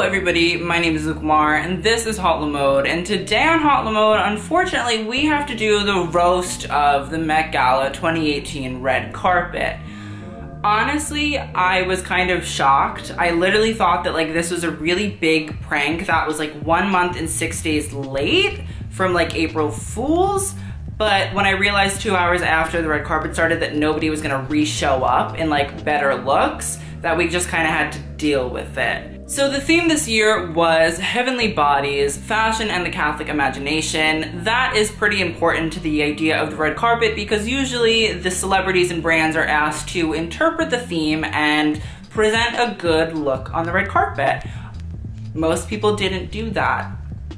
Hello everybody, my name is Luke Mar and this is Haute Le Mode, and today on Haute Le Mode, unfortunately, we have to do the roast of the Met Gala 2018 red carpet. Honestly, I was kind of shocked. I literally thought that like this was a really big prank that was like 1 month and 6 days late from like April Fool's. But when I realized 2 hours after the red carpet started that nobody was gonna re-show up in like better looks, that we just kind of had to deal with it. So the theme this year was heavenly bodies, fashion, and the Catholic imagination. That is pretty important to the idea of the red carpet because usually the celebrities and brands are asked to interpret the theme and present a good look on the red carpet. Most people didn't do that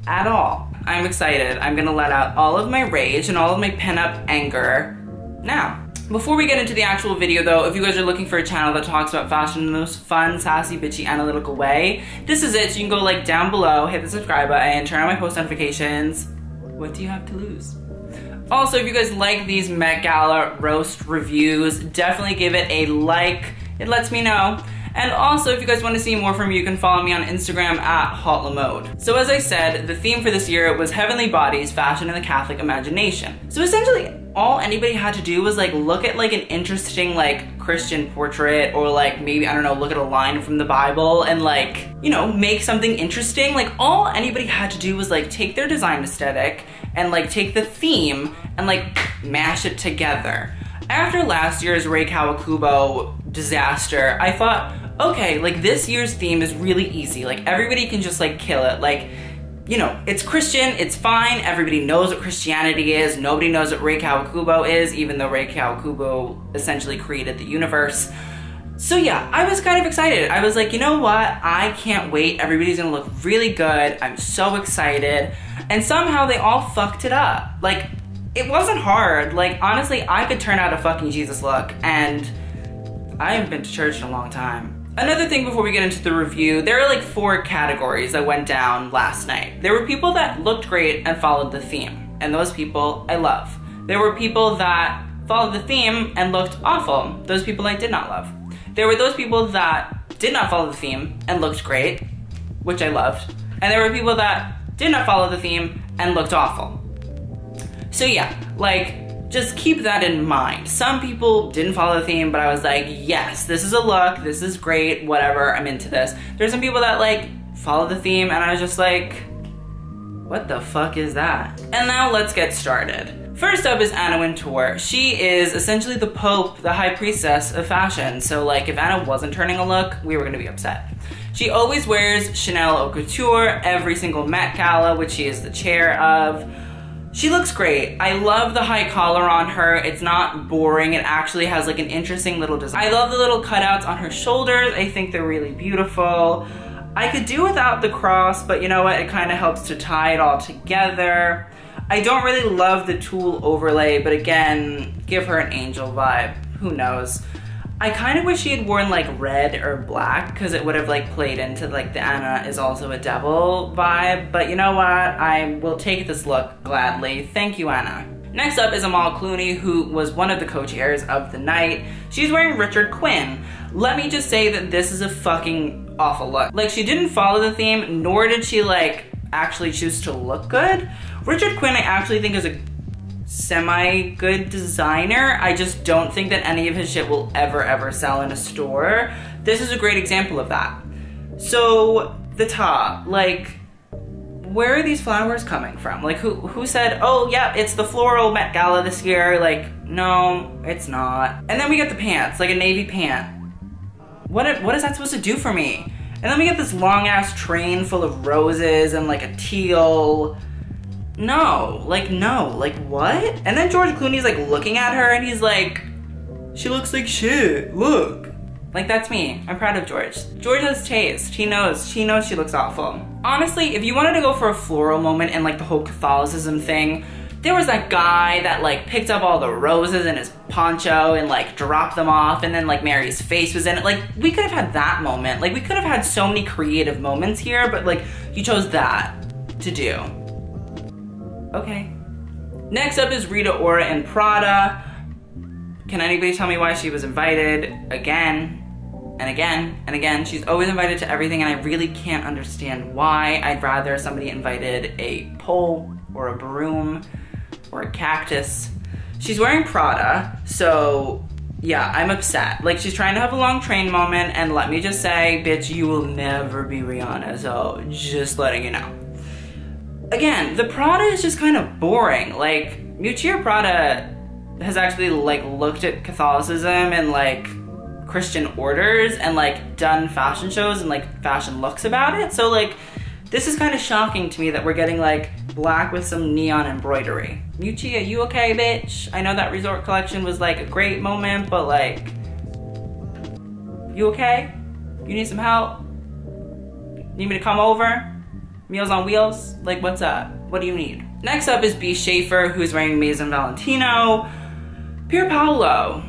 at all. I'm excited. I'm gonna let out all of my rage and all of my pent-up anger now. Before we get into the actual video though, if you guys are looking for a channel that talks about fashion in the most fun, sassy, bitchy, analytical way, this is it. So you can go like down below, hit the subscribe button, turn on my post notifications. What do you have to lose? Also, if you guys like these Met Gala roast reviews, definitely give it a like. It lets me know. And also, if you guys want to see more from me, you can follow me on Instagram at Haute Le Mode. So as I said, the theme for this year was heavenly bodies, fashion, and the Catholic imagination. So essentially, all anybody had to do was like look at like an interesting like Christian portrait or like maybe, I don't know, look at a line from the Bible and like, you know, make something interesting. Like all anybody had to do was like take their design aesthetic and like take the theme and like mash it together. After last year's Rei Kawakubo disaster, I thought, okay, like this year's theme is really easy. Like everybody can just like kill it. Like, you know, it's Christian, it's fine. Everybody knows what Christianity is. Nobody knows what Rei Kawakubo is, even though Rei Kawakubo essentially created the universe. So yeah, I was kind of excited. I was like, you know what? I can't wait. Everybody's gonna look really good. I'm so excited. And somehow they all fucked it up. Like, it wasn't hard. Like, honestly, I could turn out a fucking Jesus look, and I haven't been to church in a long time. Another thing before we get into the review, there are like 4 categories that went down last night. There were people that looked great and followed the theme, and those people I love. There were people that followed the theme and looked awful. Those people I did not love. There were those people that did not follow the theme and looked great, which I loved. And there were people that did not follow the theme and looked awful. So yeah, like, just keep that in mind. Some people didn't follow the theme, but I was like, yes, this is a look, this is great, whatever, I'm into this. There's some people that like follow the theme and I was just like, what the fuck is that? And now let's get started. First up is Anna Wintour. She is essentially the Pope, the high priestess of fashion. So like if Anna wasn't turning a look, we were gonna be upset. She always wears Chanel haute couture every single Met Gala, which she is the chair of. She looks great. I love the high collar on her. It's not boring. It actually has like an interesting little design. I love the little cutouts on her shoulders. I think they're really beautiful. I could do without the cross, but you know what? It kind of helps to tie it all together. I don't really love the tulle overlay, but again, give her an angel vibe. Who knows? I kind of wish she had worn like red or black because it would have like played into like the Anna is also a devil vibe, but you know what? I will take this look gladly. Thank you, Anna. Next up is Amal Clooney, who was one of the co-chairs of the night. She's wearing Richard Quinn. Let me just say that this is a fucking awful look. Like, she didn't follow the theme, nor did she like actually choose to look good. Richard Quinn I actually think is a semi-good designer. I just don't think that any of his shit will ever sell in a store. This is a great example of that. So the top, like, where are these flowers coming from? Like, who said, oh yeah, it's the floral Met Gala this year? Like, no, it's not. And then we get the pants, like a navy pant. What is that supposed to do for me? And then we get this long ass train full of roses and like a teal. No, like what? And then George Clooney's like looking at her and he's like, she looks like shit, look. Like, that's me, I'm proud of George. George has taste, she knows she looks awful. Honestly, if you wanted to go for a floral moment and like the whole Catholicism thing, there was that guy that like picked up all the roses in his poncho and like dropped them off and then like Mary's face was in it. Like, we could have had that moment. Like, we could have had so many creative moments here, but like you chose that to do. Okay. Next up is Rita Ora in Prada. Can anybody tell me why she was invited again? and again and again. She's always invited to everything, and I really can't understand why. I'd rather somebody invited a pole or a broom or a cactus. She's wearing Prada, so yeah, I'm upset. Like, she's trying to have a long train moment, and let me just say, bitch, you will never be Rihanna, so just letting you know. Again, the Prada is just kind of boring. Like, Miuccia Prada has actually like looked at Catholicism and like Christian orders and like done fashion shows and like fashion looks about it. So like, this is kind of shocking to me that we're getting like black with some neon embroidery. Miuccia, you okay, bitch? I know that resort collection was like a great moment, but like, you okay? You need some help? Need me to come over? Meals on wheels? Like, what's up? What do you need? Next up is B. Schaefer, who's wearing Maison Valentino. Pier Paolo,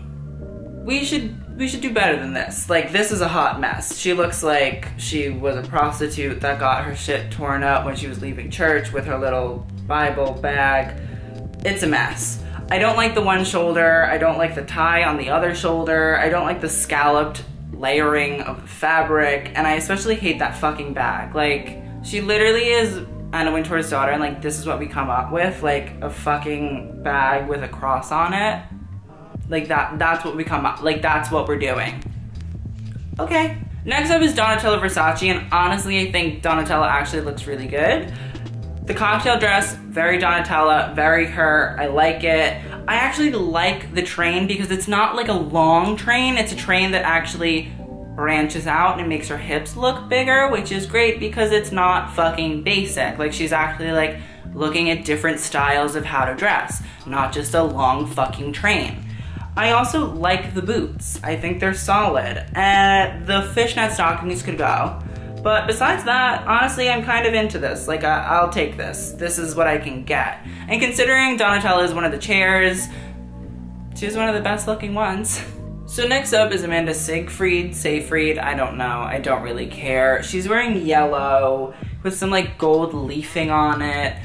we should do better than this. Like, this is a hot mess. She looks like she was a prostitute that got her shit torn up when she was leaving church with her little Bible bag. It's a mess. I don't like the one shoulder. I don't like the tie on the other shoulder. I don't like the scalloped layering of the fabric. And I especially hate that fucking bag. Like, she literally is Anna Wintour's daughter, and like, this is what we come up with, like a fucking bag with a cross on it. Like, that's what we come up, like, that's what we're doing. Okay. Next up is Donatella Versace, and honestly, I think Donatella actually looks really good. The cocktail dress, very Donatella, very her, I like it. I actually like the train because it's not like a long train, it's a train that actually branches out and makes her hips look bigger, which is great because it's not fucking basic. Like, she's actually like looking at different styles of how to dress, not just a long fucking train. I also like the boots. I think they're solid. The fishnet stockings could go. But besides that, honestly, I'm kind of into this. Like, I'll take this. This is what I can get. And considering Donatella is one of the chairs, she's one of the best looking ones. So next up is Amanda Seyfried, I don't know, I don't really care. She's wearing yellow with some like gold leafing on it.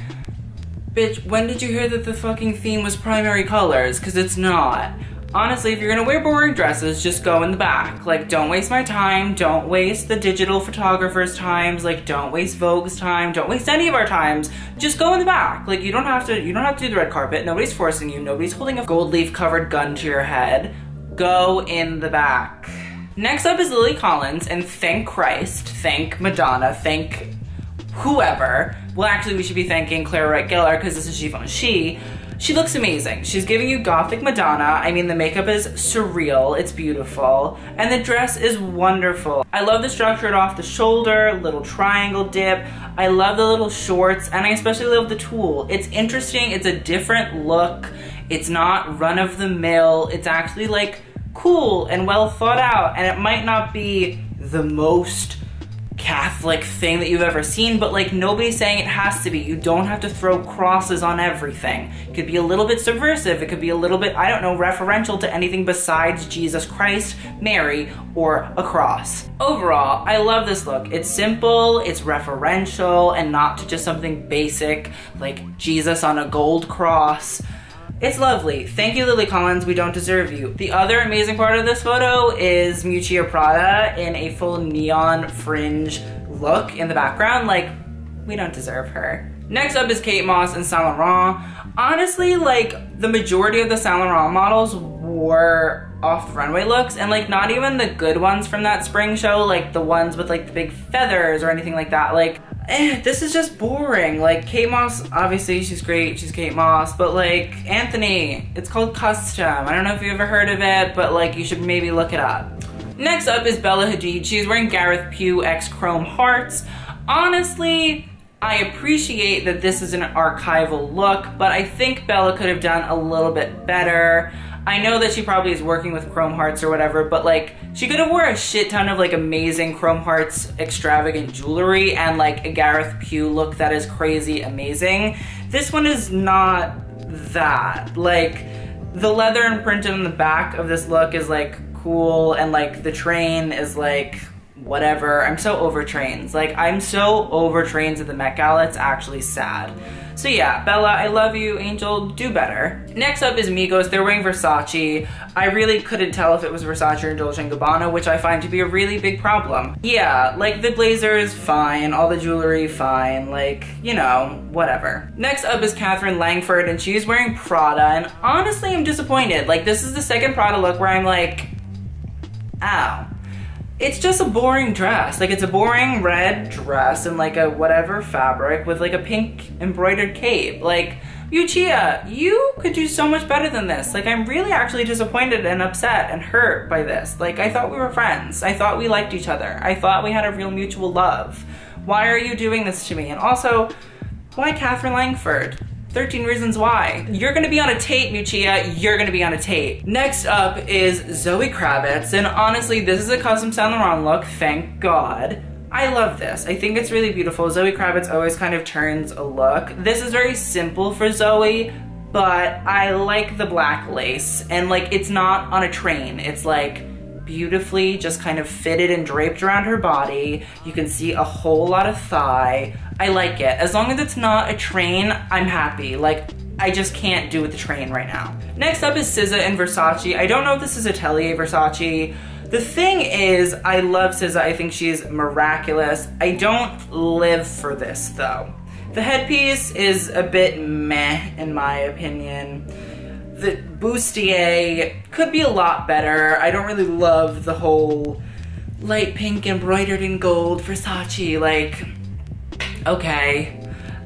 Bitch, when did you hear that the fucking theme was primary colors? Cause it's not. Honestly, if you're gonna wear boring dresses, just go in the back. Like, don't waste my time, don't waste the digital photographer's times, like don't waste Vogue's time, don't waste any of our times, just go in the back. Like, you don't have to do the red carpet, nobody's forcing you, nobody's holding a gold leaf covered gun to your head. Go in the back. Next up is Lily Collins, and thank Christ, thank Madonna, thank whoever. Well, actually, we should be thanking Claire Wright Giller because this is Givenchy. She looks amazing. She's giving you gothic Madonna. I mean, the makeup is surreal, it's beautiful, and the dress is wonderful. I love the structured off the shoulder, little triangle dip. I love the little shorts, and I especially love the tulle. It's interesting, it's a different look. It's not run of the mill. It's actually like cool and well thought out, and it might not be the most Catholic thing that you've ever seen, but like, nobody's saying it has to be. You don't have to throw crosses on everything. It could be a little bit subversive. It could be a little bit, I don't know, referential to anything besides Jesus Christ, Mary, or a cross. Overall, I love this look. It's simple, it's referential, and not to just something basic like Jesus on a gold cross. It's lovely. Thank you, Lily Collins, we don't deserve you. The other amazing part of this photo is Miuccia Prada in a full neon fringe look in the background. Like, we don't deserve her. Next up is Kate Moss and Saint Laurent. Honestly, like, the majority of the Saint Laurent models wore off the runway looks, and like, not even the good ones from that spring show, like the ones with like the big feathers or anything like that. Like, this is just boring. Like, Kate Moss, obviously she's great, she's Kate Moss, but like, Anthony, it's called custom. I don't know if you ever heard of it, but like, you should maybe look it up. Next up is Bella Hadid. She's wearing Gareth Pugh x Chrome Hearts. Honestly, I appreciate that this is an archival look, but I think Bella could have done a little bit better. I know that she probably is working with Chrome Hearts or whatever, but like, she could have wore a shit ton of like amazing Chrome Hearts extravagant jewelry and like a Gareth Pugh look that is crazy amazing. This one is not that. Like, the leather imprinted on the back of this look is like cool, and like the train is like whatever. I'm so over trains. Like, I'm so over trains at the Met Gala, it's actually sad. So yeah, Bella, I love you. Angel, do better. Next up is Migos. They're wearing Versace. I really couldn't tell if it was Versace or Dolce & Gabbana, which I find to be a really big problem. Yeah, like the blazer is fine, all the jewelry fine, like, you know, whatever. Next up is Katherine Langford, and she's wearing Prada, and honestly, I'm disappointed. Like, this is the second Prada look where I'm like, ow. It's just a boring dress. Like, it's a boring red dress and like a whatever fabric with like a pink embroidered cape. Like, Miuccia, you could do so much better than this. Like, I'm really actually disappointed and upset and hurt by this. Like, I thought we were friends. I thought we liked each other. I thought we had a real mutual love. Why are you doing this to me? And also, why Katherine Langford? 13 Reasons Why. You're gonna be on a Tate, Miuccia. You're gonna be on a Tate. Next up is Zoe Kravitz, and honestly, this is a custom Saint Laurent look, thank God. I love this. I think it's really beautiful. Zoe Kravitz always kind of turns a look. This is very simple for Zoe, but I like the black lace, and like, it's not on a train. It's like, beautifully just kind of fitted and draped around her body. You can see a whole lot of thigh. I like it. As long as it's not a train, I'm happy. Like, I just can't do with the train right now. Next up is SZA and Versace. I don't know if this is Atelier Versace. The thing is, I love SZA. I think she's miraculous. I don't live for this though. The headpiece is a bit meh in my opinion. The bustier could be a lot better. I don't really love the whole light pink embroidered in gold Versace, like, okay.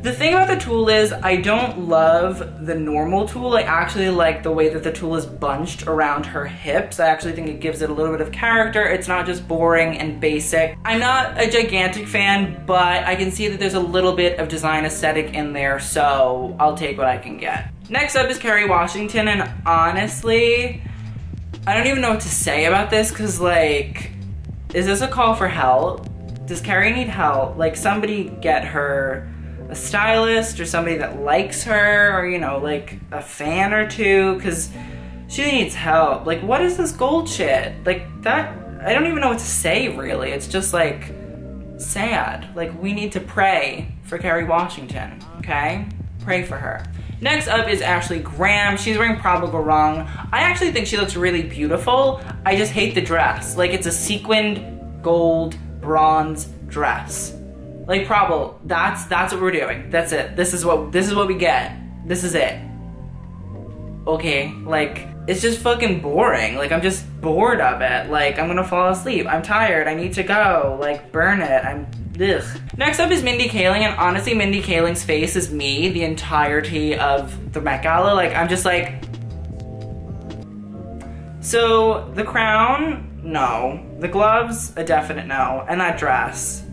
The thing about the tulle is I don't love the normal tulle. I actually like the way that the tulle is bunched around her hips. I actually think it gives it a little bit of character. It's not just boring and basic. I'm not a gigantic fan, but I can see that there's a little bit of design aesthetic in there, so I'll take what I can get. Next up is Kerry Washington, and honestly, I don't even know what to say about this, because like, is this a call for help? Does Kerry need help? Like, somebody get her a stylist or somebody that likes her, or, you know, like a fan or two, because she needs help. Like, what is this gold shit? Like, that, I don't even know what to say really. It's just like sad. Like, we need to pray for Kerry Washington, okay? Pray for her. Next up is Ashley Graham. She's wearing Prada Wrong. I actually think she looks really beautiful. I just hate the dress. Like, it's a sequined gold bronze dress. Like, Prada, that's what we're doing. That's it. This is what we get. This is it. Okay, like, it's just fucking boring. Like, I'm just bored of it. Like, I'm gonna fall asleep. I'm tired. I need to go. Like, burn it. Ugh. Next up is Mindy Kaling, and honestly, Mindy Kaling's face is me the entirety of the Met Gala. Like, I'm just like, so the crown, no. The gloves, a definite no. And that dress,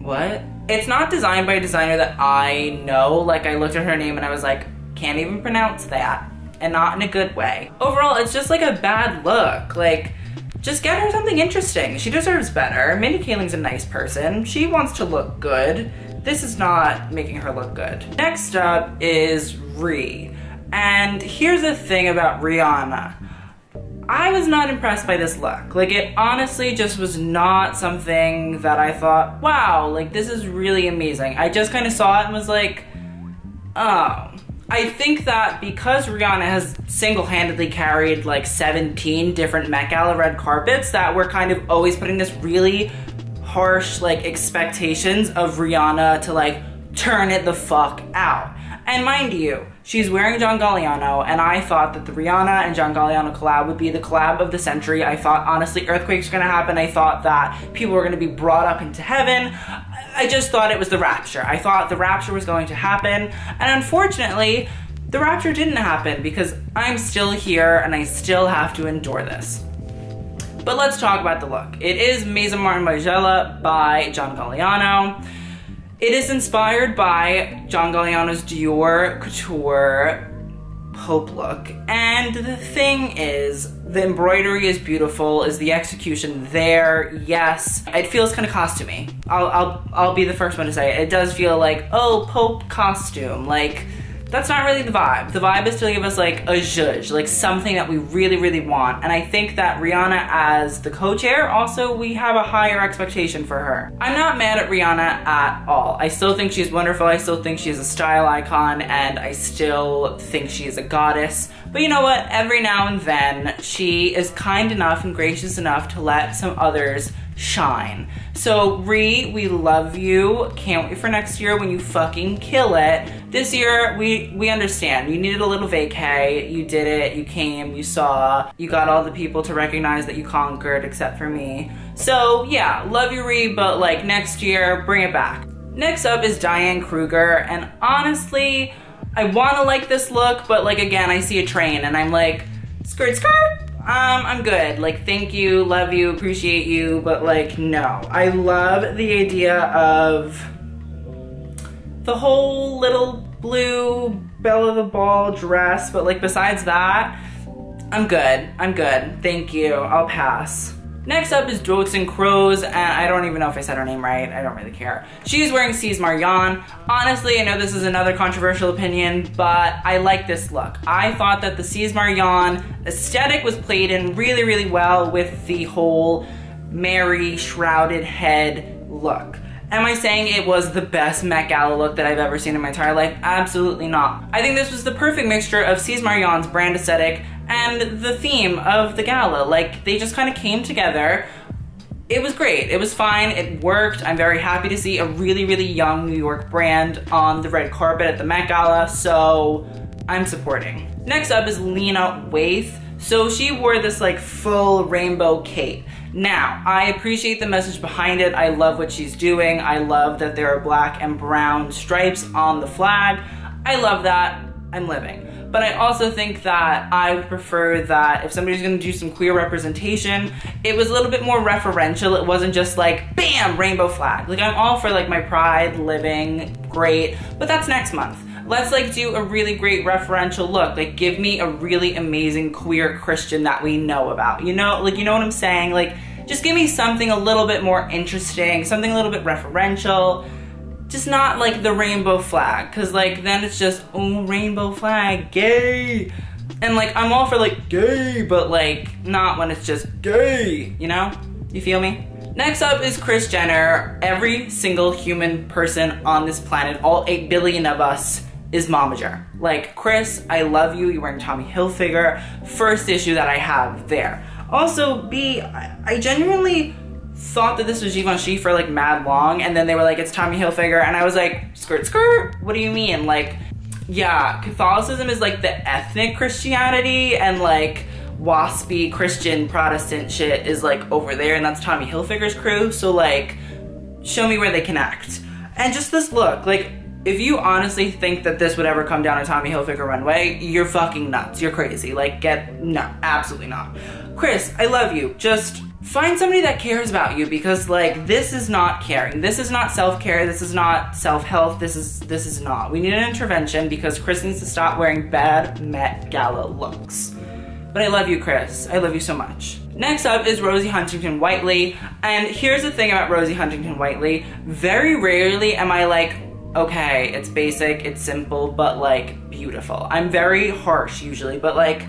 what? It's not designed by a designer that I know. Like, I looked at her name and I was like, can't even pronounce that, and not in a good way. Overall, it's just like a bad look. Like, just get her something interesting. She deserves better. Mindy Kaling's a nice person. She wants to look good. This is not making her look good. Next up is Rei. And here's the thing about Rihanna. I was not impressed by this look. Like, it honestly just was not something that I thought, wow, like, this is really amazing. I just kind of saw it and was like, oh. I think that because Rihanna has single-handedly carried like 17 different Met Gala red carpets, that we're kind of always putting this really harsh like expectations of Rihanna to like turn it the fuck out. And mind you, she's wearing John Galliano, and I thought that the Rihanna and John Galliano collab would be the collab of the century. I thought, honestly, earthquakes were gonna happen. I thought that people were gonna be brought up into heaven. I just thought it was the rapture. I thought the rapture was going to happen, and unfortunately, the rapture didn't happen because I'm still here and I still have to endure this. But let's talk about the look. It is Maison Martin by Margiela by John Galliano. It is inspired by John Galliano's Dior Couture Hope look. And the thing is, the embroidery is beautiful. Is the execution there? Yes. It feels kind of costumey. I'll be the first one to say it. It does feel like, oh, Pope costume. Like, that's not really the vibe. The vibe is to give us like a zhuzh, like something that we really, really want. And I think that Rihanna as the co-chair, also we have a higher expectation for her. I'm not mad at Rihanna at all. I still think she's wonderful. I still think she's a style icon and I still think she's a goddess. But you know what? Every now and then she is kind enough and gracious enough to let some others shine. So Ree, we love you. Can't wait for next year when you fucking kill it. This year, we understand. You needed a little vacay. You did it. You came. You saw. You got all the people to recognize that you conquered except for me. So yeah, love you Ree, but like next year, bring it back. Next up is Diane Kruger, and honestly, I want to like this look, but like again, I see a train and I'm like, skirt, skirt. I'm good. Like, thank you, love you, appreciate you, but like, no. I love the idea of the whole little blue Bella the Ball dress, but like, besides that, I'm good. I'm good. Thank you. I'll pass. Next up is Dotzen Kroes, and I don't even know if I said her name right. I don't really care. She's wearing Seize Marion. Honestly, I know this is another controversial opinion, but I like this look. I thought that the Seize Marion aesthetic was played in really, really well with the whole Mary shrouded head look. Am I saying it was the best Met Gala look that I've ever seen in my entire life? Absolutely not. I think this was the perfect mixture of Seize Marion's brand aesthetic and the theme of the gala. Like, they just kind of came together. It was great, it was fine, it worked. I'm very happy to see a really, really young New York brand on the red carpet at the Met Gala, so I'm supporting. Next up is Lena Waithe. So she wore this like full rainbow cape. Now, I appreciate the message behind it. I love what she's doing. I love that there are black and brown stripes on the flag. I love that, I'm living. But I also think that I would prefer that if somebody's gonna do some queer representation, it was a little bit more referential. It wasn't just like, bam, rainbow flag. Like, I'm all for like my pride, living, great, but that's next month. Let's like do a really great referential look. Like, give me a really amazing queer Christian that we know about. You know, like, you know what I'm saying? Like, just give me something a little bit more interesting, something a little bit referential. Just not like the rainbow flag, cause like then it's just, oh, rainbow flag, gay. And like, I'm all for like gay, but like not when it's just gay, you know? You feel me? Next up is Kris Jenner. Every single human person on this planet, all 8 billion of us, is momager. Like, Kris, I love you, you're wearing Tommy Hilfiger. First issue that I have there. Also, B, I genuinely thought that this was Givenchy for like mad long, and then they were like, it's Tommy Hilfiger, and I was like, skirt skirt, what do you mean? Like, yeah, Catholicism is like the ethnic Christianity, and like waspy Christian Protestant shit is like over there, and that's Tommy Hilfiger's crew, so like, show me where they connect. And just this look, like, if you honestly think that this would ever come down a Tommy Hilfiger runway, you're fucking nuts, you're crazy. Like, no, absolutely not. Kris, I love you, just find somebody that cares about you, because like, this is not caring. This is not self-care, this is not self-health, this is not. We need an intervention because Kris needs to stop wearing bad Met Gala looks. But I love you, Kris, I love you so much. Next up is Rosie Huntington-Whiteley, and here's the thing about Rosie Huntington-Whiteley, very rarely am I like, okay, it's basic, it's simple, but like beautiful. I'm very harsh usually, but like,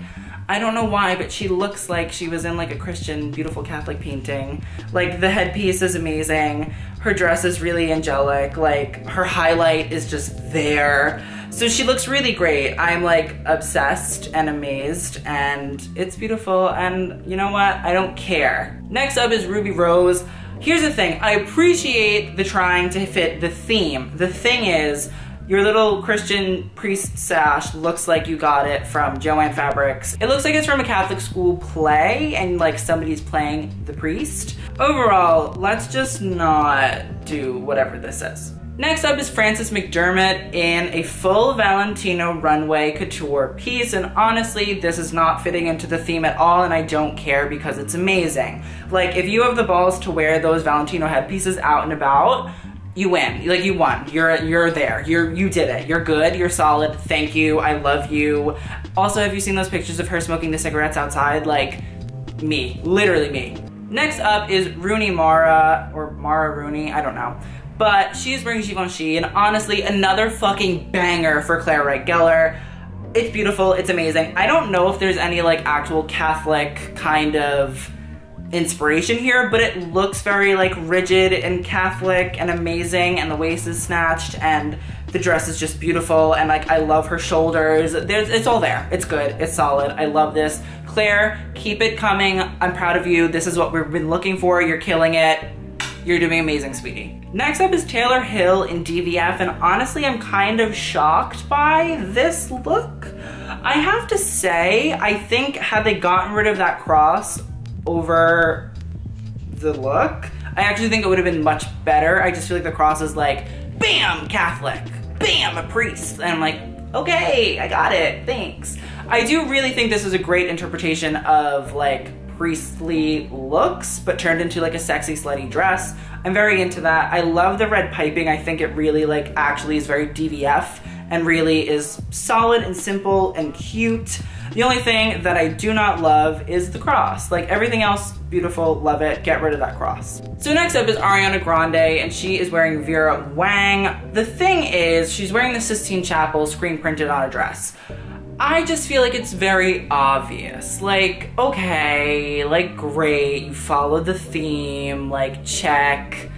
I don't know why, but she looks like she was in like a Christian, beautiful Catholic painting. Like, the headpiece is amazing. Her dress is really angelic. Like, her highlight is just there. So she looks really great. I'm like obsessed and amazed, and it's beautiful. And you know what? I don't care. Next up is Ruby Rose. Here's the thing. I appreciate the trying to fit the theme. The thing is, your little Christian priest sash looks like you got it from Joann Fabrics. It looks like it's from a Catholic school play and like somebody's playing the priest. Overall, let's just not do whatever this is. Next up is Frances McDermott in a full Valentino runway couture piece, and honestly, this is not fitting into the theme at all, and I don't care because it's amazing. Like, if you have the balls to wear those Valentino headpieces out and about, you win. Like, you won. You're there. You did it. You're good. You're solid. Thank you. I love you. Also, have you seen those pictures of her smoking the cigarettes outside? Like, me. Literally me. Next up is Rooney Mara, or Mara Rooney, I don't know. But she's wearing Givenchy, and honestly, another fucking banger for Claire Wright Geller. It's beautiful, it's amazing. I don't know if there's any like actual Catholic kind of inspiration here, but it looks very like rigid and Catholic and amazing, and the waist is snatched and the dress is just beautiful, and like I love her shoulders. It's all there. It's good, it's solid. I love this. Claire, keep it coming. I'm proud of you. This is what we've been looking for. You're killing it. You're doing amazing, sweetie. Next up is Taylor Hill in DVF, and honestly, I'm kind of shocked by this look. I have to say, I think had they gotten rid of that cross over the look, I actually think it would have been much better. I just feel like the cross is like, bam, Catholic, bam, a priest. And I'm like, okay, I got it, thanks. I do really think this is a great interpretation of like priestly looks, but turned into like a sexy, slutty dress. I'm very into that. I love the red piping. I think it really like actually is very DVF and really is solid and simple and cute. The only thing that I do not love is the cross. Like everything else, beautiful, love it. Get rid of that cross. So next up is Ariana Grande, and she is wearing Vera Wang. The thing is, she's wearing the Sistine Chapel screen printed on a dress. I just feel like it's very obvious. Like, okay, like great, you follow the theme, like check.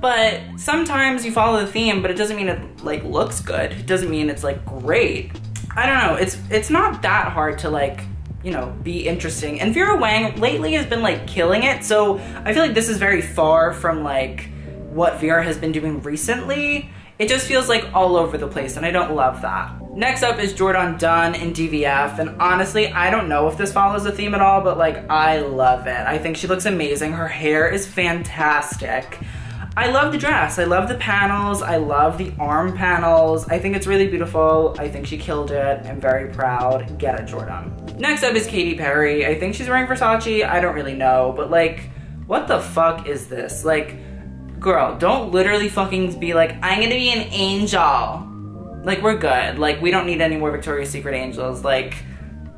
But sometimes you follow the theme, but it doesn't mean it like looks good. It doesn't mean it's like great. I don't know, it's not that hard to like, you know, be interesting. And Vera Wang lately has been like killing it. So I feel like this is very far from like what Vera has been doing recently. It just feels like all over the place, and I don't love that. Next up is Jordan Dunn in DVF, and honestly, I don't know if this follows the theme at all, but like, I love it. I think she looks amazing. Her hair is fantastic. I love the dress. I love the panels. I love the arm panels. I think it's really beautiful. I think she killed it. I'm very proud. Get it, Jordan. Next up is Katy Perry. I think she's wearing Versace. I don't really know, but like, what the fuck is this? Like, girl, don't literally fucking be like, I'm gonna be an angel. Like, we're good. Like, we don't need any more Victoria's Secret angels. Like,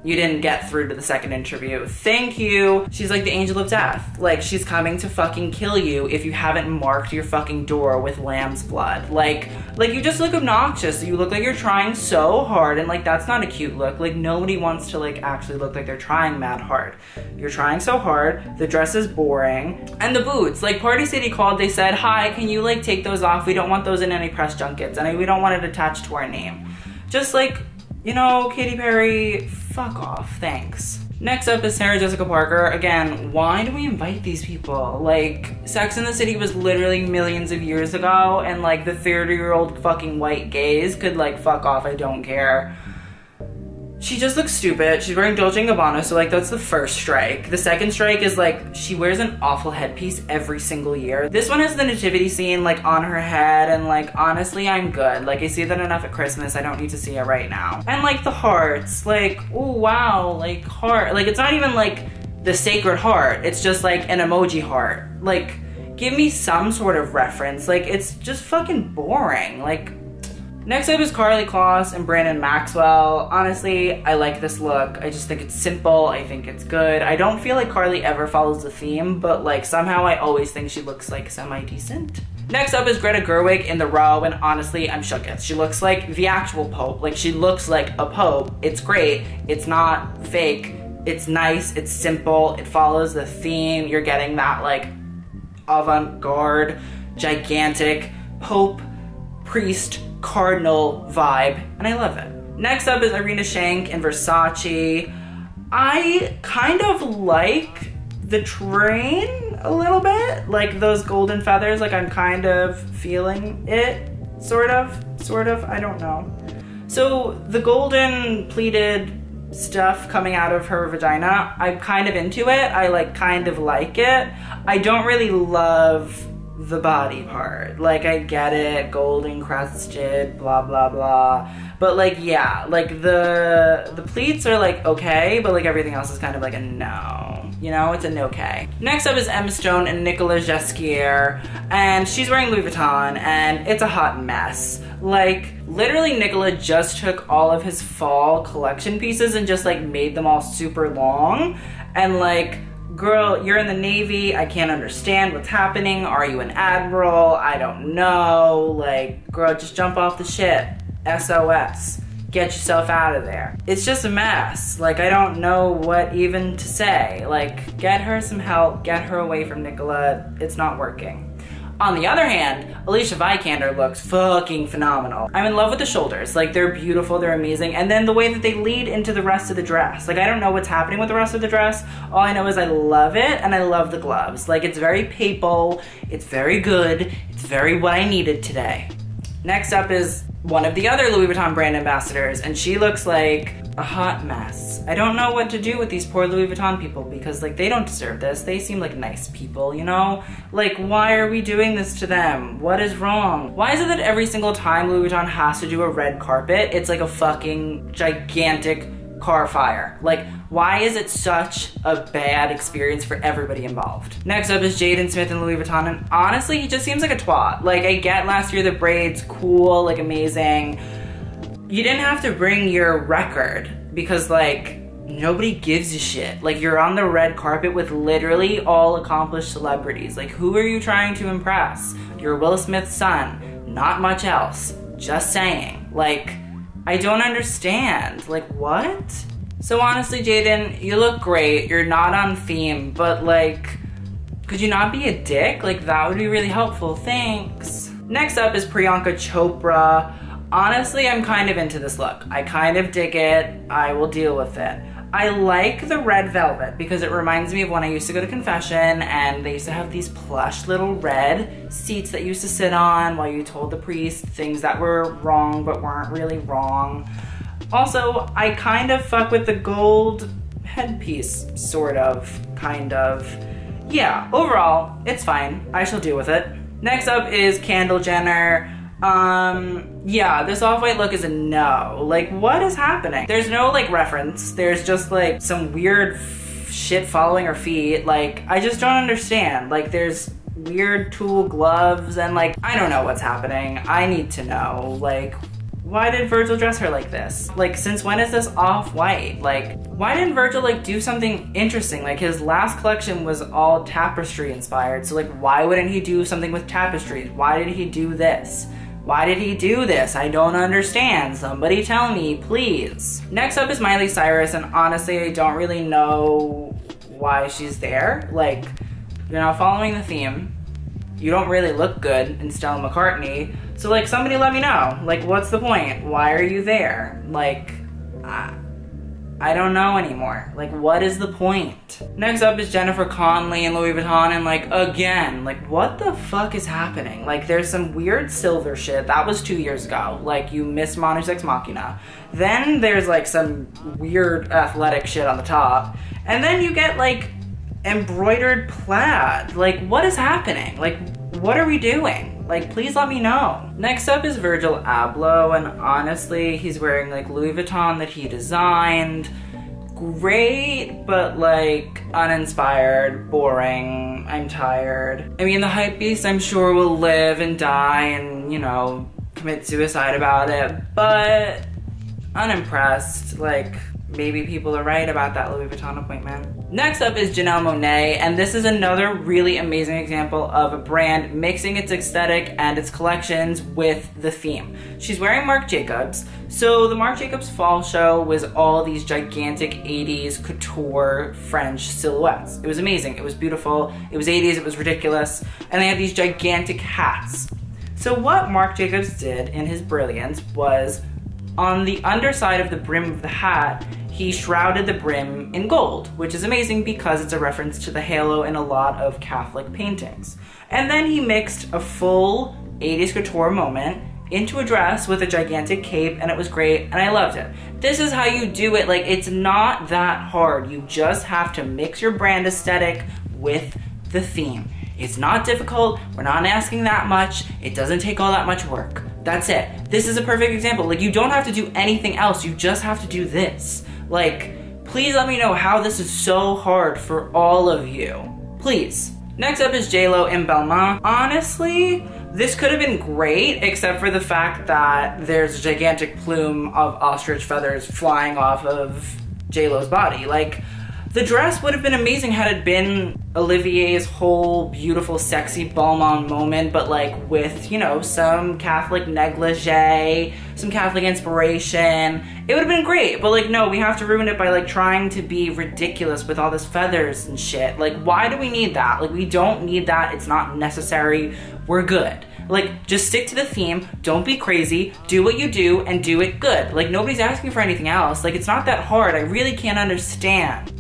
you didn't get through to the second interview. Thank you. She's like the angel of death. Like, she's coming to fucking kill you if you haven't marked your fucking door with lamb's blood. Like you just look obnoxious. You look like you're trying so hard, and like, that's not a cute look. Like, nobody wants to like actually look like they're trying mad hard. You're trying so hard. The dress is boring. And the boots. Like, Party City called. They said, hi, can you like take those off? We don't want those in any press junkets, and we don't want it attached to our name. Just like, you know, Katy Perry, fuck off, thanks. Next up is Sarah Jessica Parker. Again, why do we invite these people? Like, Sex and the City was literally millions of years ago, and like the 30-year-old fucking white gays could like fuck off, I don't care. She just looks stupid. She's wearing Dolce & Gabbana, so like that's the first strike. The second strike is like, she wears an awful headpiece every single year. This one has the nativity scene like on her head, and like, honestly, I'm good. Like, I see that enough at Christmas. I don't need to see it right now. And like the hearts, like, oh wow, like heart. Like, it's not even like the sacred heart. It's just like an emoji heart. Like, give me some sort of reference. Like, it's just fucking boring. Like, next up is Karlie Kloss and Brandon Maxwell. Honestly, I like this look. I just think it's simple. I think it's good. I don't feel like Karlie ever follows the theme, but like somehow I always think she looks like semi-decent. Next up is Greta Gerwig in The Row, and honestly, I'm shooketh. She looks like the actual Pope. Like, she looks like a Pope. It's great. It's not fake. It's nice. It's simple. It follows the theme. You're getting that like avant-garde, gigantic Pope, priest, cardinal vibe, and I love it. Next up is Irina Shayk in Versace. I kind of like the train a little bit, like those golden feathers, like I'm kind of feeling it, sort of, I don't know. So the golden pleated stuff coming out of her vagina, I'm kind of into it. I like kind of like it. I don't really love the body part. Like, I get it, gold encrusted, blah blah blah, but like, yeah, like the pleats are like okay, but like everything else is kind of like a no, you know, it's a no-kay. Next up is Emma Stone and Nicola Jesquier, and she's wearing Louis Vuitton, and it's a hot mess. Like, literally Nicola just took all of his fall collection pieces and just like made them all super long and like girl, you're in the Navy, I can't understand what's happening, are you an admiral? I don't know, like, girl, just jump off the ship, SOS, get yourself out of there. It's just a mess, like, I don't know what even to say. Like, get her some help, get her away from Nicola, it's not working. On the other hand, Alicia Vikander looks fucking phenomenal. I'm in love with the shoulders. Like, they're beautiful, they're amazing. And then the way that they lead into the rest of the dress. Like, I don't know what's happening with the rest of the dress. All I know is I love it and I love the gloves. Like, it's very papal, it's very good, it's very what I needed today. Next up is one of the other Louis Vuitton brand ambassadors, and she looks like a hot mess. I don't know what to do with these poor Louis Vuitton people because, like, they don't deserve this. They seem like nice people, you know? Like, why are we doing this to them? What is wrong? Why is it that every single time Louis Vuitton has to do a red carpet, it's like a fucking gigantic car fire? Like, why is it such a bad experience for everybody involved? Next up is Jaden Smith and Louis Vuitton, and honestly, he just seems like a twat. Like, I get last year the braids, cool, like, amazing. You didn't have to bring your record because, like, nobody gives a shit. Like, you're on the red carpet with literally all accomplished celebrities. Like, who are you trying to impress? You're Will Smith's son, not much else. Just saying. Like, I don't understand. Like, what? So honestly, Jaden, you look great. You're not on theme, but, like, could you not be a dick? Like, that would be really helpful. Thanks. Next up is Priyanka Chopra. Honestly, I'm kind of into this look. I kind of dig it. I will deal with it. I like the red velvet because it reminds me of when I used to go to confession and they used to have these plush little red seats that you used to sit on while you told the priest things that were wrong but weren't really wrong. Also, I kind of fuck with the gold headpiece, sort of, kind of. Yeah, overall, it's fine. I shall deal with it. Next up is Kendall Jenner. Yeah, this off-white look is a no. Like, what is happening? There's no, like, reference. There's just, like, some weird shit following her feet. Like, I just don't understand. Like, there's weird tulle gloves and, like, I don't know what's happening. I need to know. Like, why did Virgil dress her like this? Like, since when is this off-white? Like, why didn't Virgil, like, do something interesting? Like, his last collection was all tapestry inspired. So, like, why wouldn't he do something with tapestries? Why did he do this? Why did he do this? I don't understand. Somebody tell me, please. Next up is Miley Cyrus, and honestly, I don't really know why she's there. Like, you're not following the theme. You don't really look good in Stella McCartney. So, like, somebody let me know. Like, what's the point? Why are you there? Like, I don't know anymore. Like, what is the point? Next up is Jennifer Connelly and Louis Vuitton, and, like, again, like, what the fuck is happening? Like, there's some weird silver shit. That was 2 years ago. Like, you missed Mons Ex Machina. Then there's, like, some weird athletic shit on the top. And then you get, like, embroidered plaid. Like, what is happening? Like, what are we doing? Like, please let me know. Next up is Virgil Abloh, and honestly, he's wearing, like, Louis Vuitton that he designed. Great, but, like, uninspired, boring, I'm tired. I mean, the hype beast, I'm sure, will live and die and, you know, commit suicide about it, but unimpressed. Like, maybe people are right about that Louis Vuitton appointment. Next up is Janelle Monáe, and this is another really amazing example of a brand mixing its aesthetic and its collections with the theme. She's wearing Marc Jacobs. So the Marc Jacobs fall show was all these gigantic 80s couture French silhouettes. It was amazing, it was beautiful, it was 80s, it was ridiculous, and they had these gigantic hats. So what Marc Jacobs did in his brilliance was, on the underside of the brim of the hat, he shrouded the brim in gold, which is amazing because it's a reference to the halo in a lot of Catholic paintings. And then he mixed a full 80s couture moment into a dress with a gigantic cape, and it was great, and I loved it. This is how you do it. Like, it's not that hard. You just have to mix your brand aesthetic with the theme. It's not difficult. We're not asking that much. It doesn't take all that much work. That's it. This is a perfect example. Like, you don't have to do anything else. You just have to do this. Like, please let me know how this is so hard for all of you. Please. Next up is J.Lo in Belmont. Honestly, this could have been great, except for the fact that there's a gigantic plume of ostrich feathers flying off of J.Lo's body. Like, The dress would have been amazing had it been Olivier's whole beautiful, sexy Balmain moment, but like with, you know, some Catholic negligee, some Catholic inspiration. It would have been great, but like, no, we have to ruin it by like trying to be ridiculous with all this feathers and shit. Like, why do we need that? Like, we don't need that. It's not necessary. We're good. Like, just stick to the theme, don't be crazy, do what you do and do it good. Like, nobody's asking for anything else. Like, it's not that hard. I really can't understand.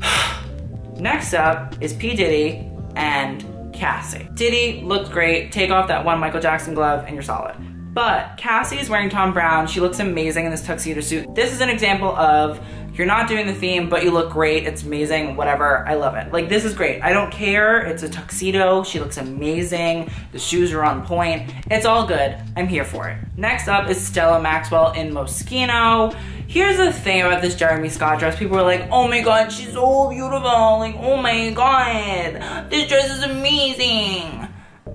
Next up is P. Diddy and Cassie. Diddy looked great. Take off that one Michael Jackson glove and you're solid. But Cassie is wearing Tom Brown. She looks amazing in this tuxedo suit. This is an example of you're not doing the theme, but you look great. It's amazing, whatever. I love it. Like, this is great. I don't care. It's a tuxedo. She looks amazing. The shoes are on point. It's all good. I'm here for it. Next up is Stella Maxwell in Moschino. Here's the thing about this Jeremy Scott dress. People were like, oh my God, she's so beautiful. Like, oh my God, this dress is amazing.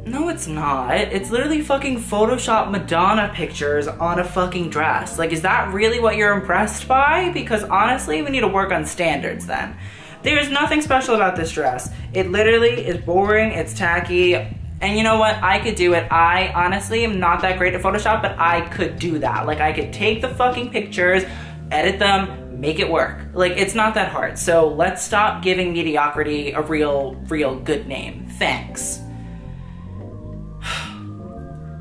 No, it's not. It's literally fucking Photoshop Madonna pictures on a fucking dress. Like, is that really what you're impressed by? Because honestly, we need to work on standards then. There's nothing special about this dress. It literally is boring, it's tacky, and you know what? I could do it. I honestly am not that great at Photoshop, but I could do that. Like, I could take the fucking pictures, edit them, make it work. Like, it's not that hard. So let's stop giving mediocrity a real good name. Thanks.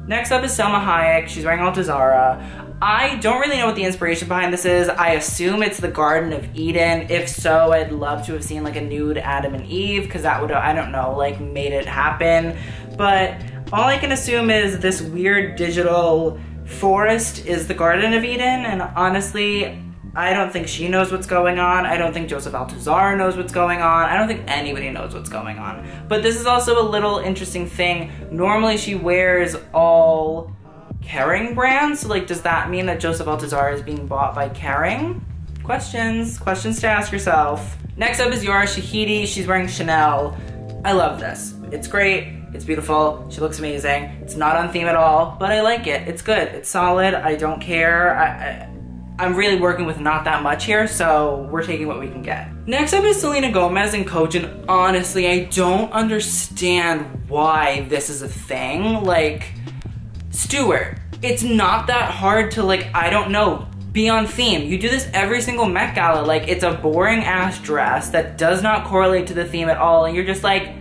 Next up is Selma Hayek. She's wearing Altuzarra. I don't really know what the inspiration behind this is. I assume it's the Garden of Eden. If so, I'd love to have seen like a nude Adam and Eve, because that would have, I don't know, like made it happen. But all I can assume is this weird digital forest is the Garden of Eden, and honestly, I don't think she knows what's going on. I don't think Joseph Altuzarra knows what's going on. I don't think anybody knows what's going on. But this is also a little interesting thing. Normally she wears all Kering brands. So like, does that mean that Joseph Altuzarra is being bought by Kering? Questions to ask yourself. Next up is Yara Shahidi. She's wearing Chanel. I love this. It's great. It's beautiful. She looks amazing. It's not on theme at all, but I like it. It's good. It's solid. I don't care. I'm really working with not that much here, so we're taking what we can get. Next up is Selena Gomez and Coach, and honestly, I don't understand why this is a thing. Like, Stuart, it's not that hard to like, I don't know, be on theme. You do this every single Met Gala. Like, it's a boring ass dress that does not correlate to the theme at all, and you're just like,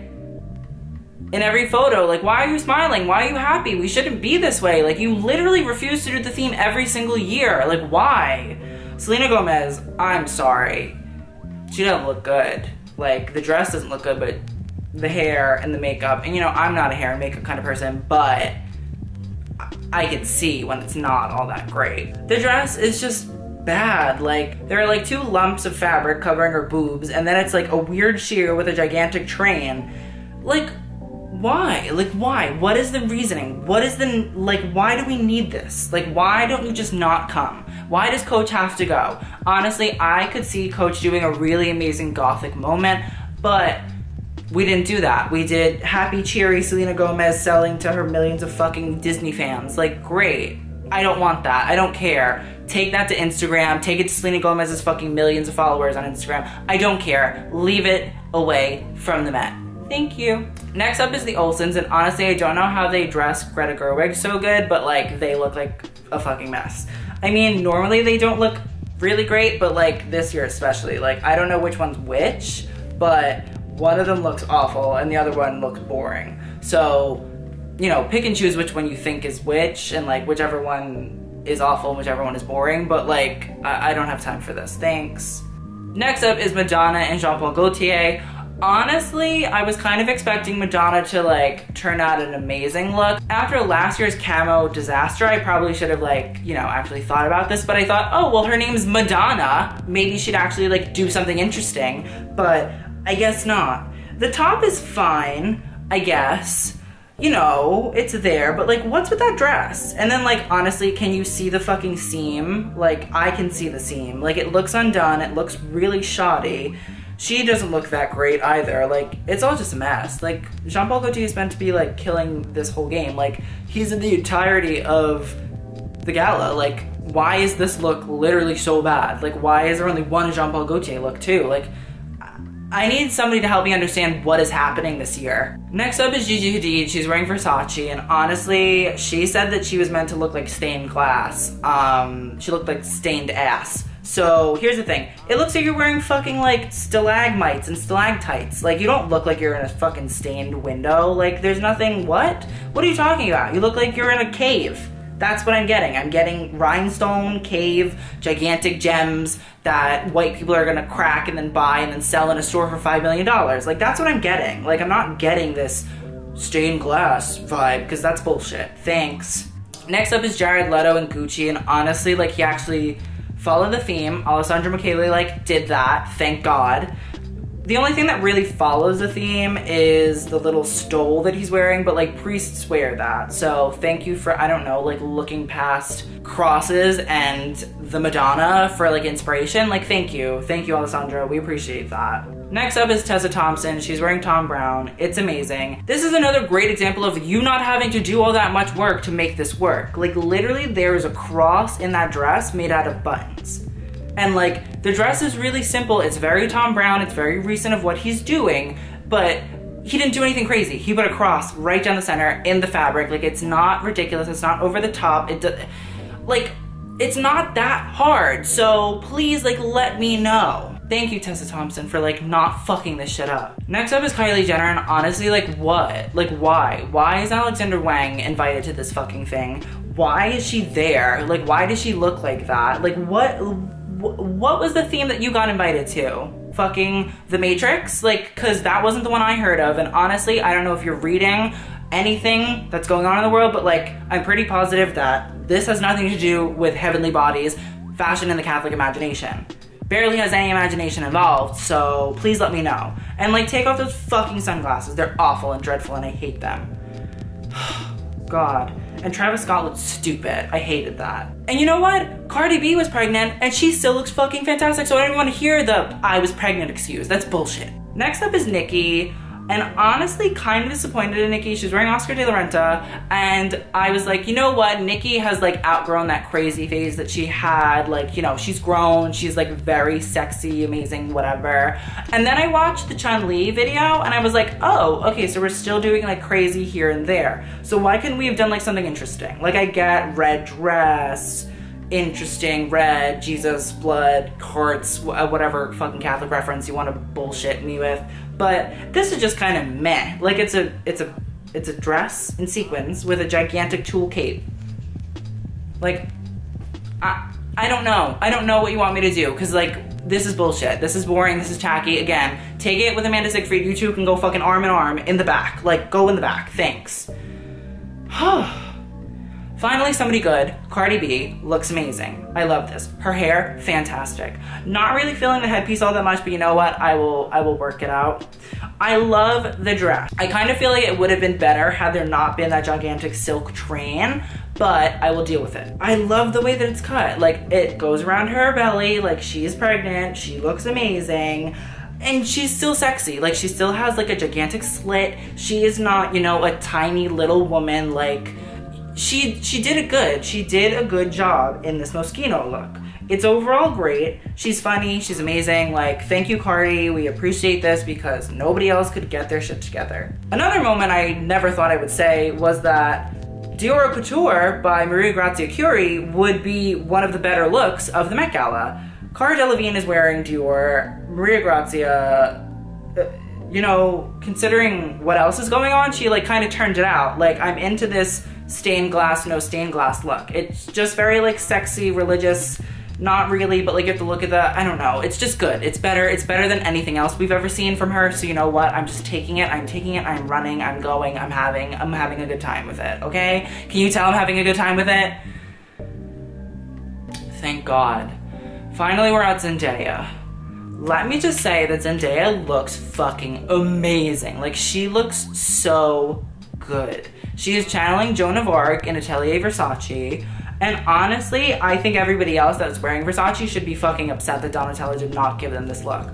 in every photo, like, why are you smiling? Why are you happy? We shouldn't be this way. Like, you literally refuse to do the theme every single year. Like, why? Selena Gomez, I'm sorry. She doesn't look good. Like, the dress doesn't look good, but the hair and the makeup, and you know, I'm not a hair and makeup kind of person, but I can see when it's not all that great. The dress is just bad. Like, there are like two lumps of fabric covering her boobs, and then it's like a weird sheer with a gigantic train. Like, why? Like, why? What is the reasoning? What is the, like, why do we need this? Like, why don't you just not come? Why does Coach have to go? Honestly, I could see Coach doing a really amazing gothic moment, but we didn't do that. We did happy, cheery Selena Gomez selling to her millions of fucking Disney fans. Like, great. I don't want that. I don't care. Take that to Instagram. Take it to Selena Gomez's fucking millions of followers on Instagram. I don't care. Leave it away from the Met. Thank you. Next up is the Olsens, and honestly, I don't know how they dress Greta Gerwig so good, but like, they look like a fucking mess. I mean, normally they don't look really great, but like this year especially, like, I don't know which one's which, but one of them looks awful and the other one looks boring. So, you know, pick and choose which one you think is which, and like whichever one is awful and whichever one is boring, but like, I don't have time for this, thanks. Next up is Madonna and Jean-Paul Gaultier. Honestly, I was kind of expecting Madonna to like turn out an amazing look. After last year's camo disaster, I probably should have like, you know, actually thought about this, but I thought, oh, well, her name's Madonna. Maybe she'd actually like do something interesting, but I guess not. The top is fine, I guess. You know, it's there, but like, what's with that dress? And then like, honestly, can you see the fucking seam? Like, I can see the seam. Like, it looks undone, it looks really shoddy. She doesn't look that great either. Like, it's all just a mess. Like, Jean-Paul Gaultier is meant to be like killing this whole game. Like, he's in the entirety of the gala. Like, why is this look literally so bad? Like, why is there only one Jean-Paul Gaultier look too? Like, I need somebody to help me understand what is happening this year. Next up is Gigi Hadid. She's wearing Versace, and honestly, she said that she was meant to look like stained glass. She looked like stained ass. So here's the thing. It looks like you're wearing fucking like stalagmites and stalactites. Like you don't look like you're in a fucking stained window. Like there's nothing, what? What are you talking about? You look like you're in a cave. That's what I'm getting. I'm getting rhinestone, cave, gigantic gems that white people are gonna crack and then buy and then sell in a store for $5 million. Like that's what I'm getting. Like I'm not getting this stained glass vibe because that's bullshit. Thanks. Next up is Jared Leto and Gucci, and honestly, like he actually followed the theme. Alessandra Michele like did that, thank God. The only thing that really follows the theme is the little stole that he's wearing, but like priests wear that. So thank you for, I don't know, like looking past crosses and the Madonna for like inspiration. Like thank you. Thank you, Alessandra. We appreciate that. Next up is Tessa Thompson. She's wearing Tom Brown. It's amazing. This is another great example of you not having to do all that much work to make this work. Like literally there is a cross in that dress made out of buttons. And like, the dress is really simple. It's very Tom Brown. It's very recent of what he's doing, but he didn't do anything crazy. He put a cross right down the center in the fabric. Like, it's not ridiculous. It's not over the top. It's not that hard. So please, like, let me know. Thank you, Tessa Thompson, for like not fucking this shit up. Next up is Kylie Jenner, and honestly, like what? Like why? Why is Alexander Wang invited to this fucking thing? Why is she there? Like, why does she look like that? Like what was the theme that you got invited to? Fucking The Matrix? Like, cause that wasn't the one I heard of. And honestly, I don't know if you're reading anything that's going on in the world, but like, I'm pretty positive that this has nothing to do with heavenly bodies, fashion and the Catholic imagination. Barely has any imagination involved, so please let me know. And like, take off those fucking sunglasses. They're awful and dreadful and I hate them. God. And Travis Scott looked stupid. I hated that. And you know what? Cardi B was pregnant and she still looks fucking fantastic, so I don't even want to hear the I was pregnant excuse. That's bullshit. Next up is Nicki, and honestly kind of disappointed in Nicki. She's wearing Oscar de la Renta, and I was like, you know what? Nicki has like outgrown that crazy phase that she had. Like, you know, she's grown. She's like very sexy, amazing, whatever. And then I watched the Chun-Li video and I was like, oh, okay, so we're still doing like crazy here and there. So why couldn't we have done like something interesting? Like I get red dress, interesting, red, Jesus, blood, hearts, whatever fucking Catholic reference you want to bullshit me with. But this is just kind of meh. Like it's a dress in sequins with a gigantic tulle cape. Like, I don't know. I don't know what you want me to do. Cause like, this is bullshit. This is boring. This is tacky. Again, take it with Amanda Seyfried. You two can go fucking arm in arm in the back. Like go in the back. Thanks. Finally, somebody good. Cardi B looks amazing. I love this. Her hair, fantastic. Not really feeling the headpiece all that much, but you know what? I will work it out. I love the dress. I kind of feel like it would have been better had there not been that gigantic silk train, but I will deal with it. I love the way that it's cut. Like it goes around her belly, like she's pregnant, she looks amazing. And she's still sexy. Like she still has like a gigantic slit. She is not, you know, a tiny little woman. Like she did it good. She did a good job in this Moschino look. It's overall great. She's funny. She's amazing. Like, thank you, Cardi. We appreciate this because nobody else could get their shit together. Another moment I never thought I would say was that Dior Couture by Maria Grazia Curie would be one of the better looks of the Met Gala. Cara Delevingne is wearing Dior. Maria Grazia, you know, considering what else is going on, she like kind of turned it out. Like, I'm into this stained glass, no stained glass look. It's just very like sexy, religious, not really, but like you have to look at the, I don't know. It's just good. It's better. It's better than anything else we've ever seen from her. So you know what? I'm just taking it. I'm taking it. I'm running. I'm going. I'm having a good time with it. Okay. Can you tell I'm having a good time with it? Thank God. Finally, we're at Zendaya. Let me just say that Zendaya looks fucking amazing. Like she looks so good. She is channeling Joan of Arc in Atelier Versace. And honestly, I think everybody else that's wearing Versace should be fucking upset that Donatella did not give them this look.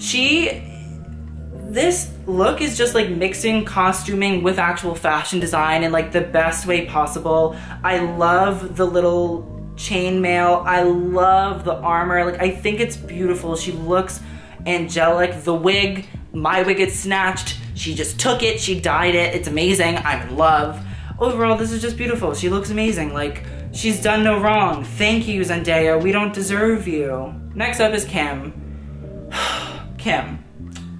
This look is just like mixing costuming with actual fashion design in like the best way possible. I love the little chainmail. I love the armor. Like I think it's beautiful. She looks angelic. The wig, my wig is snatched. She just took it, she dyed it. It's amazing, I'm in love. Overall, this is just beautiful. She looks amazing, like she's done no wrong. Thank you, Zendaya, we don't deserve you. Next up is Kim. Kim,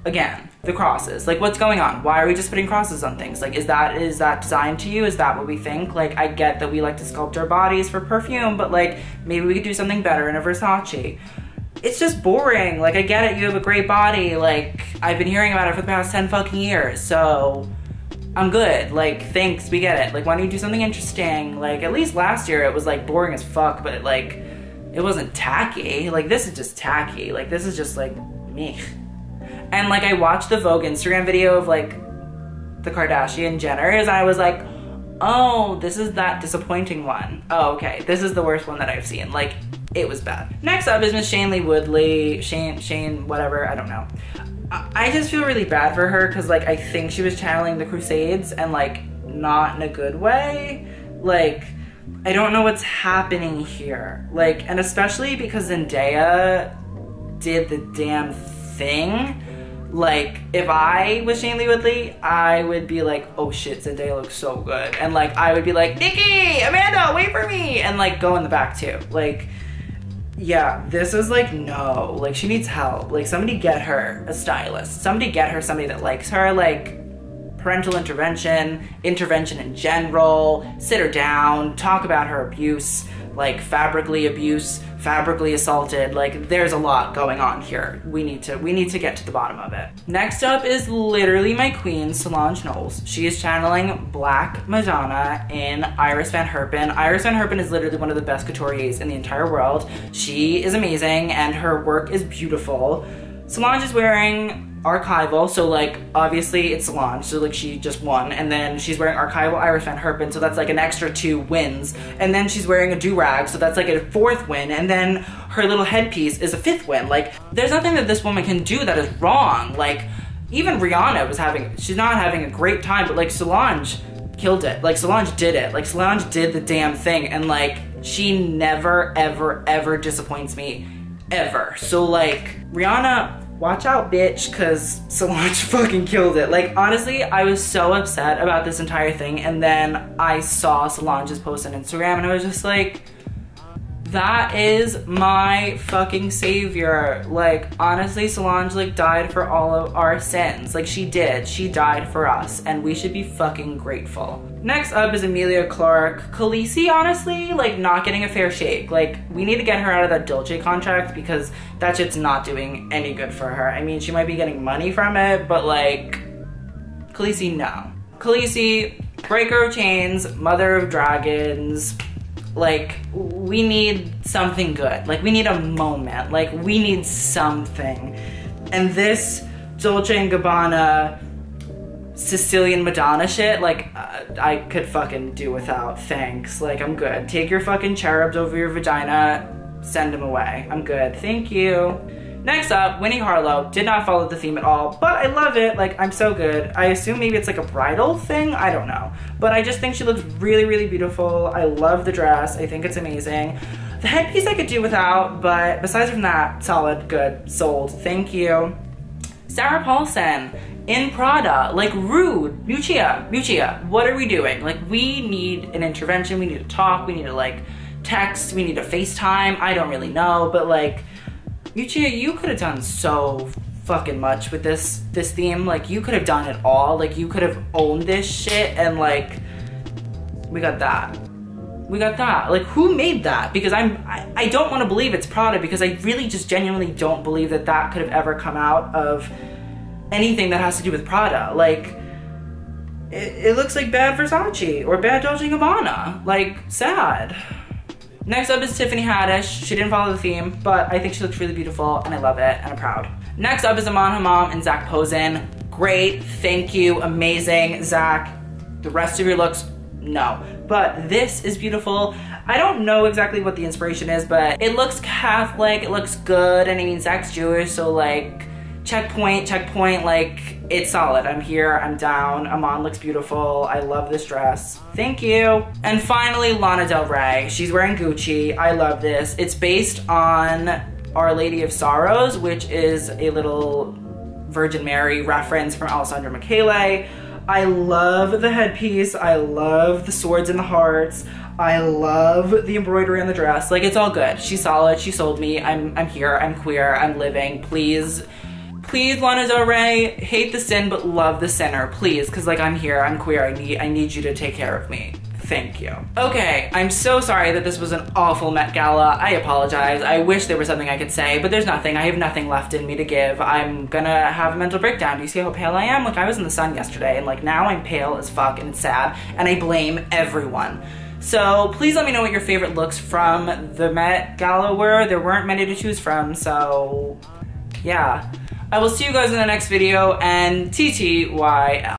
again, the crosses. Like, what's going on? Why are we just putting crosses on things? Like, is that design to you? Is that what we think? Like, I get that we like to sculpt our bodies for perfume, but like, maybe we could do something better in a Versace. It's just boring. Like, I get it, you have a great body. Like, I've been hearing about it for the past 10 fucking years, so I'm good. Like, thanks, we get it. Like, why don't you do something interesting? Like, at least last year it was like boring as fuck, but like, it wasn't tacky. Like, this is just tacky. Like, this is just like, meh. And like, I watched the Vogue Instagram video of like the Kardashian Jenners, and I was like, oh, this is that disappointing one. Oh, okay, this is the worst one that I've seen. Like, it was bad. Next up is Miss Shailene Woodley, Shane, whatever, I don't know. I just feel really bad for her, because like, I think she was channeling the Crusades, and like, not in a good way. Like, I don't know what's happening here. Like, and especially because Zendaya did the damn thing. Like, if I was Shailene Woodley, I would be like, oh shit, Zendaya looks so good. And like, I would be like, Nikki, Amanda, wait for me. And like, go in the back too. Like, yeah, this is like, no, like she needs help. Like, somebody get her a stylist. Somebody get her somebody that likes her. Like, parental intervention in general, sit her down, talk about her abuse, like fabrically abuse, fabrically assaulted. Like, there's a lot going on here. We need to get to the bottom of it. Next up is literally my queen, Solange Knowles. She is channeling Black Madonna in Iris Van Herpen. Iris Van Herpen is literally one of the best couturiers in the entire world. She is amazing and her work is beautiful. Solange is wearing archival, so like, obviously it's Solange, so like, she just won, and then she's wearing archival Iris Van Herpen, so that's like an extra 2 wins, and then she's wearing a do-rag, so that's like a 4th win, and then her little headpiece is a 5th win. Like, there's nothing that this woman can do that is wrong. Like, even Rihanna she's not having a great time, but like, Solange killed it. Like, Solange did it. Like, Solange did the damn thing, and like, she never ever disappoints me, ever. So like, Rihanna, watch out, bitch, cause Solange fucking killed it. Like, honestly, I was so upset about this entire thing, and then I saw Solange's post on Instagram, and I was just like, that is my fucking savior. Like, honestly, Solange, like, died for all of our sins. Like, she did. She died for us, and we should be fucking grateful. Next up is Emilia Clarke. Khaleesi, honestly, like, not getting a fair shake. Like, we need to get her out of that Dolce contract, because that shit's not doing any good for her. I mean, she might be getting money from it, but like, Khaleesi, no. Khaleesi, breaker of chains, mother of dragons. Like, we need something good. Like, we need a moment. Like, we need something. And this Dolce & Gabbana Sicilian Madonna shit, like, I could fucking do without, thanks. Like, I'm good. Take your fucking cherubs over your vagina, send them away. I'm good, thank you. Next up, Winnie Harlow. Did not follow the theme at all, but I love it. Like, I'm so good. I assume maybe it's like a bridal thing, I don't know. But I just think she looks really, really beautiful. I love the dress, I think it's amazing. The headpiece I could do without, but besides from that, solid, good, sold, thank you. Sarah Paulson in Prada, like, rude. Miuccia, what are we doing? Like, we need an intervention, we need to talk, we need to like text, we need to FaceTime, I don't really know, but like, Miuccia, you could have done so fucking much with this theme. Like, you could have done it all. Like, you could have owned this shit, and like, we got that. Like, who made that? Because I don't want to believe it's Prada, because I really just genuinely don't believe that could have ever come out of anything that has to do with Prada. Like, it looks like bad Versace or bad Dolce & Gabbana. Like, sad. Next up is Tiffany Haddish. She didn't follow the theme, but I think she looks really beautiful, and I love it, and I'm proud. Next up is Iman Hammam and Zach Posen. Great, thank you, amazing, Zach. The rest of your looks, no. But this is beautiful. I don't know exactly what the inspiration is, but it looks Catholic, it looks good, and I mean, Zach's Jewish, so like, checkpoint, like, it's solid. I'm here, I'm down. Iman looks beautiful. I love this dress. Thank you. And finally, Lana Del Rey. She's wearing Gucci. I love this. It's based on Our Lady of Sorrows, which is a little Virgin Mary reference from Alessandro Michele. I love the headpiece. I love the swords and the hearts. I love the embroidery on the dress. Like, it's all good. She's solid. She sold me. I'm here. I'm queer. I'm living. Please, please, Lana Del Rey, hate the sin but love the sinner, please. Cause like, I'm here. I'm queer. I need you to take care of me. Thank you. Okay, I'm so sorry that this was an awful Met Gala. I apologize. I wish there was something I could say, but there's nothing. I have nothing left in me to give. I'm gonna have a mental breakdown. Do you see how pale I am? Like, I was in the sun yesterday, and like, now I'm pale as fuck and it's sad, and I blame everyone. So please let me know what your favorite looks from the Met Gala were. There weren't many to choose from, so yeah. I will see you guys in the next video, and TTYL.